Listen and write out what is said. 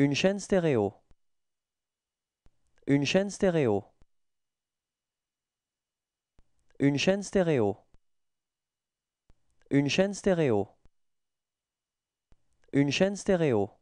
Une chaîne stéréo. Une chaîne stéréo. Une chaîne stéréo. Une chaîne stéréo. Une chaîne stéréo.